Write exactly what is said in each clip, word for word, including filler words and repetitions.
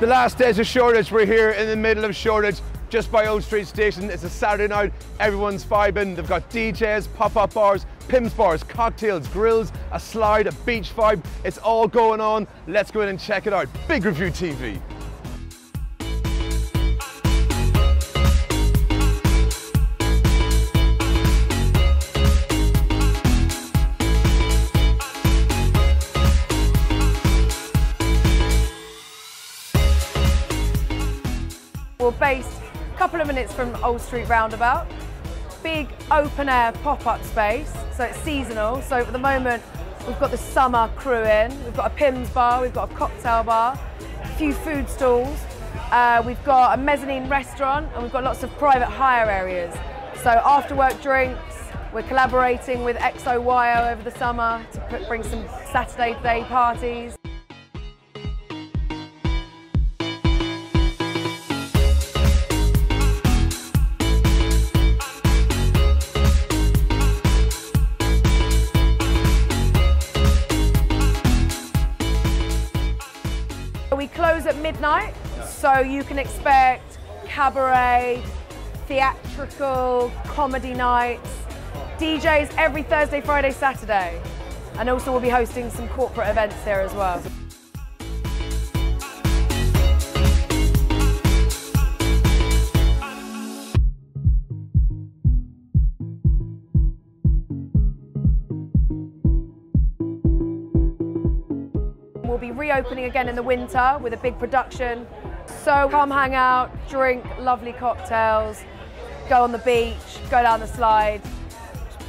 The last days of Shoreditch. We're here in the middle of Shoreditch, just by Old Street Station. It's a Saturday night, everyone's vibing. They've got D Js, pop-up bars, Pim's bars, cocktails, grills, a slide, a beach vibe. It's all going on. Let's go in and check it out. Big Review T V. We're based a couple of minutes from Old Street Roundabout. Big open air pop-up space, so it's seasonal. So at the moment we've got the summer crew in, we've got a Pim's bar, we've got a cocktail bar, a few food stalls, uh, we've got a mezzanine restaurant, and we've got lots of private hire areas. So after work drinks, we're collaborating with X O Y O over the summer to put, bring some Saturday day parties. We close at midnight, so you can expect cabaret, theatrical, comedy nights, D Js every Thursday, Friday, Saturday. And also we'll be hosting some corporate events there as well. We'll be reopening again in the winter with a big production. So come hang out, drink lovely cocktails, go on the beach, go down the slide,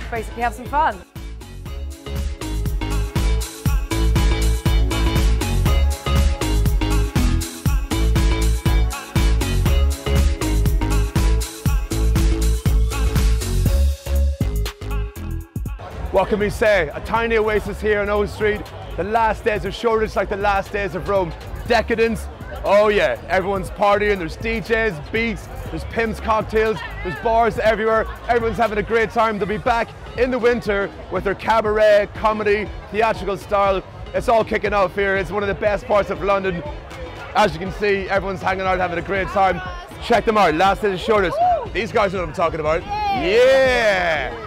basically have some fun. What can we say? A tiny oasis here on Old Street. The last days of Shoreditch, like the last days of Rome. Decadence, oh yeah, everyone's partying. There's D Js, beats, there's Pim's cocktails, there's bars everywhere. Everyone's having a great time. They'll be back in the winter with their cabaret, comedy, theatrical style. It's all kicking off here. It's one of the best parts of London. As you can see, everyone's hanging out, having a great time. Check them out, last days of Shoreditch. These guys know what I'm talking about. Yeah!